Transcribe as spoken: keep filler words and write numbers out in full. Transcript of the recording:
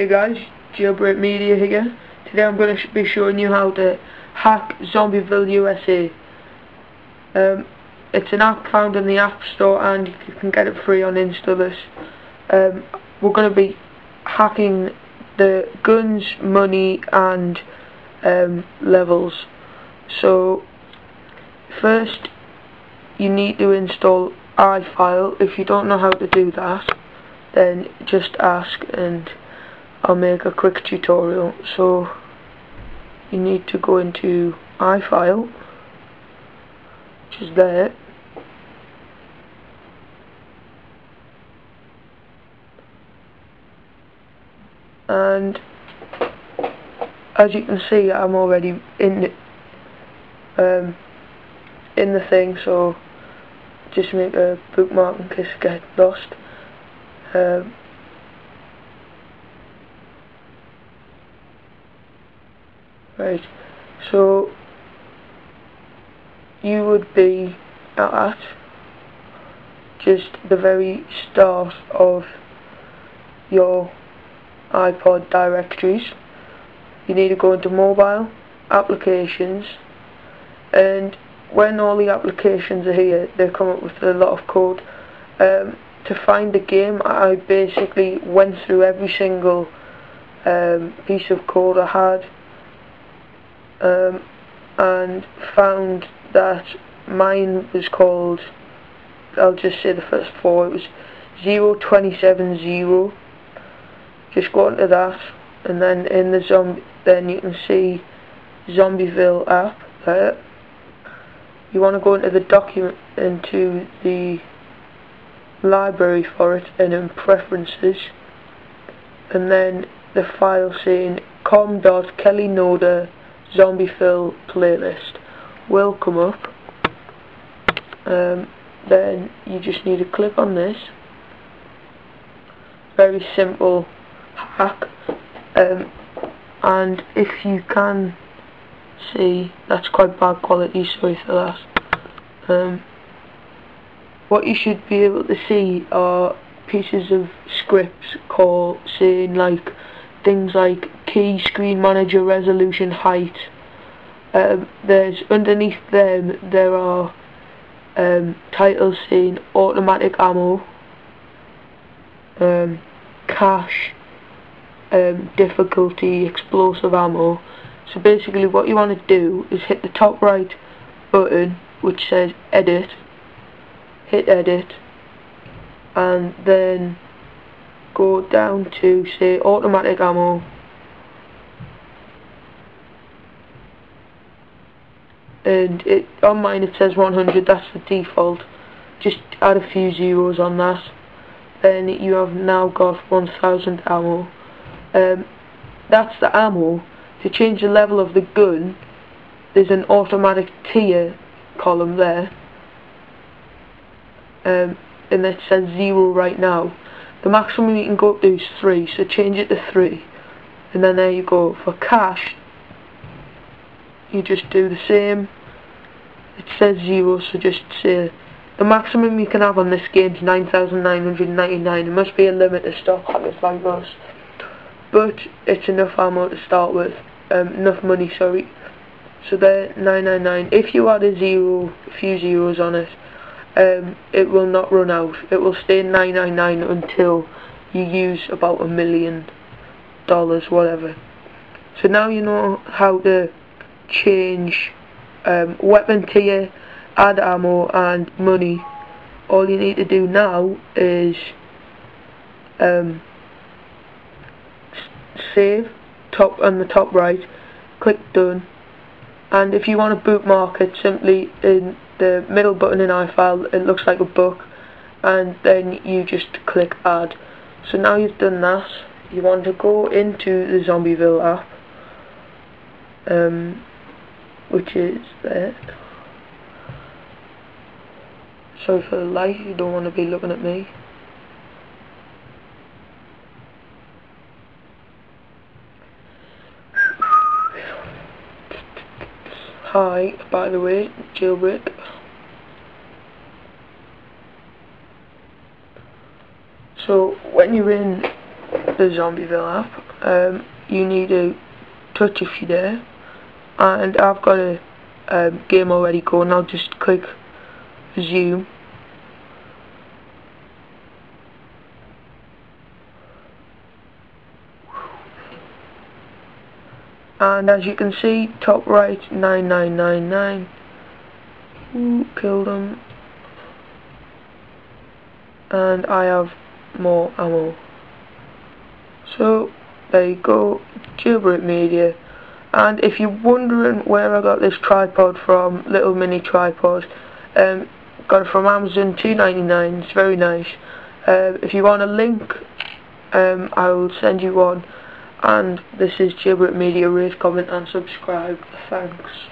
Hey guys, Jailbreak Media here. Today I'm going to be showing you how to hack Zombieville U S A. Um, it's an app found in the App Store and you can get it free on InstaBus. Um, we're going to be hacking the guns, money and um, levels. So first you need to install iFile. If you don't know how to do that, then just ask and I'll make a quick tutorial. So you need to go into iFile, which is there, and as you can see I'm already in um, in the thing, so just make a bookmark in case I get lost. Um, right, so you would be at just the very start of your iPod directories. You need to go into mobile applications, and when all the applications are here they come up with a lot of code. Um, to find the game I basically went through every single um, piece of code I had um, and found that mine was called, I'll just say the first four, it was zero two seven zero. Just go into that, and then in the zombie, then you can see Zombieville app there. You want to go into the document, into the library for it, and in preferences, and then the file saying com dot kellynoda Zombieville playlist will come up. Um, then you just need to click on this. Very simple hack, um, and if you can see, that's quite bad quality, sorry for that. Um, What you should be able to see are pieces of scripts called saying like things like key, screen manager, resolution, height. Um, there's underneath them there are um, titles saying automatic ammo, um, cache, um, difficulty, explosive ammo. So basically what you want to do is hit the top right button which says edit. Hit edit and then go down to say automatic ammo, and it on mine it says one hundred, that's the default. Just add a few zeros on that, then you have now got one thousand ammo. Um, that's the ammo. To change the level of the gun there's an automatic tier column there. Um, and it says zero right now. The maximum you can go up to is three, so change it to three, and then there you go. For cash you just do the same. It says zero, so just say the maximum you can have on this game is nine thousand nine hundred ninety-nine. There must be a limit to stop hackers like us, but it's enough ammo to start with, um, enough money, sorry. So there, nine nine nine. If you add a zero, a few zeros on it, Um, it will not run out. It will stay nine nine nine until you use about a million dollars, whatever. So now you know how to change um, weapon tier, add ammo and money. All you need to do now is um, save top on the top right, click done, and if you want to bookmark it, simply in the middle button in iFile it looks like a book, and then you just click add. So now you've done that, you want to go into the Zombieville app, um, which is there. Sorry for the light, you don't want to be looking at me. Hi, by the way, Jailbreak. So when you're in the Zombieville app, um, you need a touch if you're there, and I've got a um, game already going. I'll just click zoom, and as you can see, top right, nine nine nine nine. Ooh, killed him. And I have more ammo. So there you go, Jailbreak Media. And if you're wondering where I got this tripod from, little mini tripod, um, got it from Amazon, two ninety-nine. It's very nice. Uh, if you want a link, um, I will send you one. And this is Jailbreak Media. Rate, comment, and subscribe. Thanks.